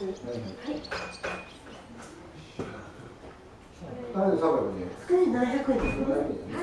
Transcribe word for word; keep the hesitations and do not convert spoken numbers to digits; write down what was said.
つ。はい。あれで三百円。これ七百円ですね。